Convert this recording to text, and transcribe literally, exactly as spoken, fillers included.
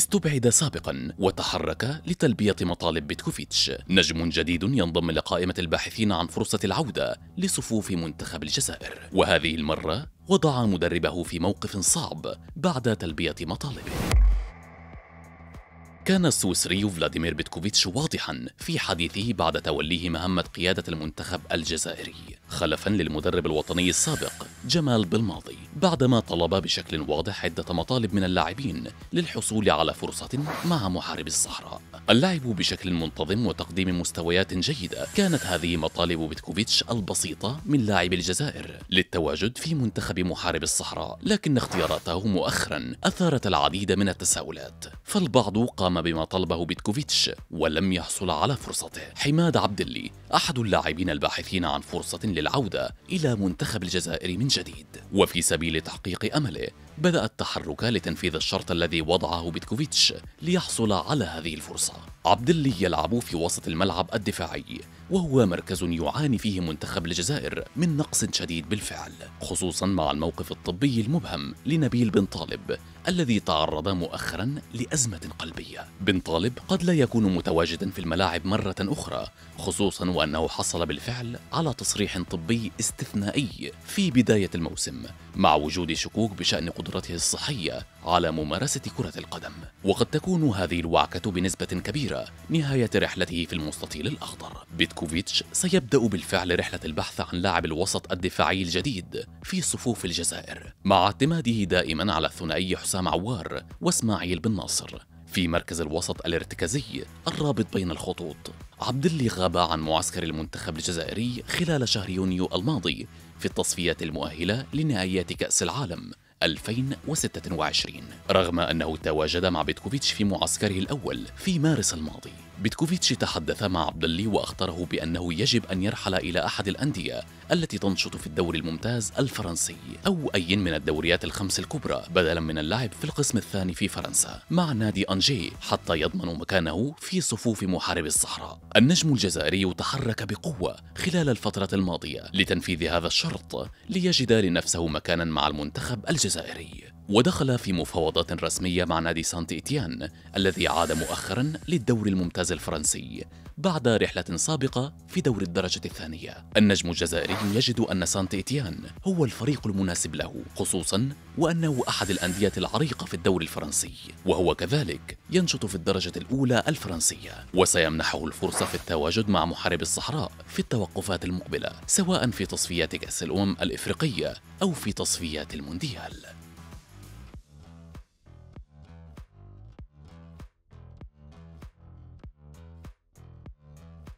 استبعد سابقا وتحرك لتلبية مطالب بيتكوفيتش. نجم جديد ينضم لقائمة الباحثين عن فرصة العودة لصفوف منتخب الجزائر، وهذه المرة وضع مدربه في موقف صعب بعد تلبية مطالبه. كان السويسري فلاديمير بيتكوفيتش واضحا في حديثه بعد توليه مهمة قيادة المنتخب الجزائري خلفا للمدرب الوطني السابق جمال بالماضي، بعدما طلب بشكل واضح عدة مطالب من اللاعبين للحصول على فرصة مع محارب الصحراء. اللعب بشكل منتظم وتقديم مستويات جيدة كانت هذه مطالب بيتكوفيتش البسيطة من لاعب الجزائر للتواجد في منتخب محارب الصحراء، لكن اختياراته مؤخرا أثارت العديد من التساؤلات، فالبعض قام بما طلبه بيتكوفيتش ولم يحصل على فرصته. حماد عبداللي أحد اللاعبين الباحثين عن فرصة للعودة إلى منتخب الجزائر من جديد، وفي سبيل تحقيق أمله بدأ التحرك لتنفيذ الشرط الذي وضعه بيتكوفيتش ليحصل على هذه الفرصة. عبداللي يلعب في وسط الملعب الدفاعي، وهو مركز يعاني فيه منتخب الجزائر من نقص شديد بالفعل، خصوصا مع الموقف الطبي المبهم لنبيل بن طالب الذي تعرض مؤخرا لأزمة قلبية. بن طالب قد لا يكون متواجدا في الملاعب مرة أخرى، خصوصا وأنه حصل بالفعل على تصريح طبي استثنائي في بداية الموسم، مع وجود شكوك بشأن قدرته الصحية على ممارسة كرة القدم، وقد تكون هذه الوعكة بنسبة كبيرة نهاية رحلته في المستطيل الأخضر. بيتكوفيتش سيبدأ بالفعل رحلة البحث عن لاعب الوسط الدفاعي الجديد في صفوف الجزائر، مع اعتماده دائما على الثنائي حسام عوار واسماعيل بن ناصر في مركز الوسط الارتكازي الرابط بين الخطوط. عبداللي غاب عن معسكر المنتخب الجزائري خلال شهر يونيو الماضي في التصفية المؤهلة لنهائيات كأس العالم ألفين وستة وعشرين، رغم أنه تواجد مع بيتكوفيتش في معسكره الأول في مارس الماضي. بيتكوفيتش تحدث مع عبداللي وأخطره بأنه يجب أن يرحل إلى أحد الأندية التي تنشط في الدوري الممتاز الفرنسي أو أي من الدوريات الخمس الكبرى، بدلا من اللعب في القسم الثاني في فرنسا مع نادي أنجي حتى يضمن مكانه في صفوف محارب الصحراء. النجم الجزائري تحرك بقوة خلال الفترة الماضية لتنفيذ هذا الشرط ليجد لنفسه مكانا مع المنتخب الجزائري، ودخل في مفاوضات رسمية مع نادي سانت إتيان الذي عاد مؤخرا للدوري الممتاز الفرنسي بعد رحلة سابقة في دوري الدرجة الثانية. النجم الجزائري يجد أن سانت إتيان هو الفريق المناسب له، خصوصا وأنه أحد الأندية العريقة في الدوري الفرنسي، وهو كذلك ينشط في الدرجة الأولى الفرنسية، وسيمنحه الفرصة في التواجد مع محارب الصحراء في التوقفات المقبلة، سواء في تصفيات كأس الأمم الإفريقية أو في تصفيات المونديال.